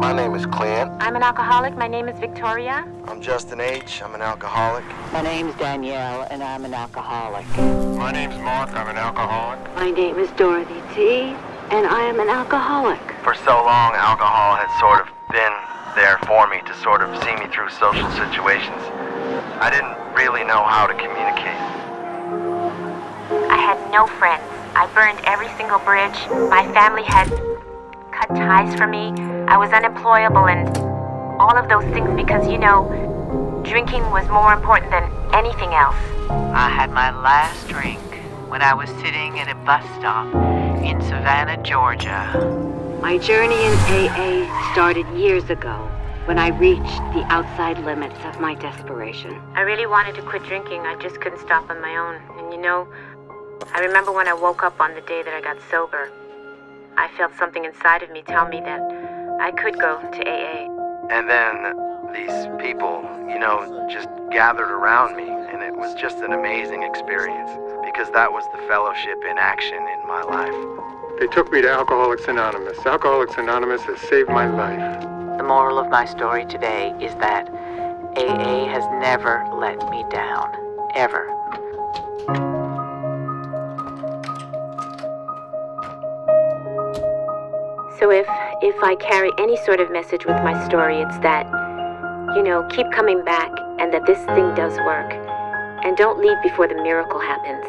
My name is Clint. I'm an alcoholic. My name is Victoria. I'm Justin H. I'm an alcoholic. My name's Danielle, and I'm an alcoholic. My name's Mark. I'm an alcoholic. My name is Dorothy T., and I am an alcoholic. For so long, alcohol had sort of been there for me to sort of see me through social situations. I didn't really know how to communicate. I had no friends. I burned every single bridge. My family had cut ties for me. I was unemployable and all of those things because, you know, drinking was more important than anything else. I had my last drink when I was sitting at a bus stop in Savannah, Georgia. My journey in AA started years ago when I reached the outside limits of my desperation. I really wanted to quit drinking. I just couldn't stop on my own. And you know, I remember when I woke up on the day that I got sober, I felt something inside of me tell me that I could go to AA. And then these people, you know, just gathered around me, and it was just an amazing experience because that was the fellowship in action in my life. They took me to Alcoholics Anonymous. Alcoholics Anonymous has saved my life. The moral of my story today is that AA has never let me down, ever. So if I carry any sort of message with my story, it's that, you know, keep coming back and that this thing does work. And don't leave before the miracle happens.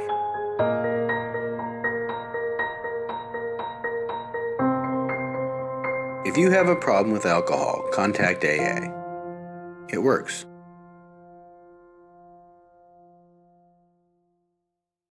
If you have a problem with alcohol, contact AA. It works.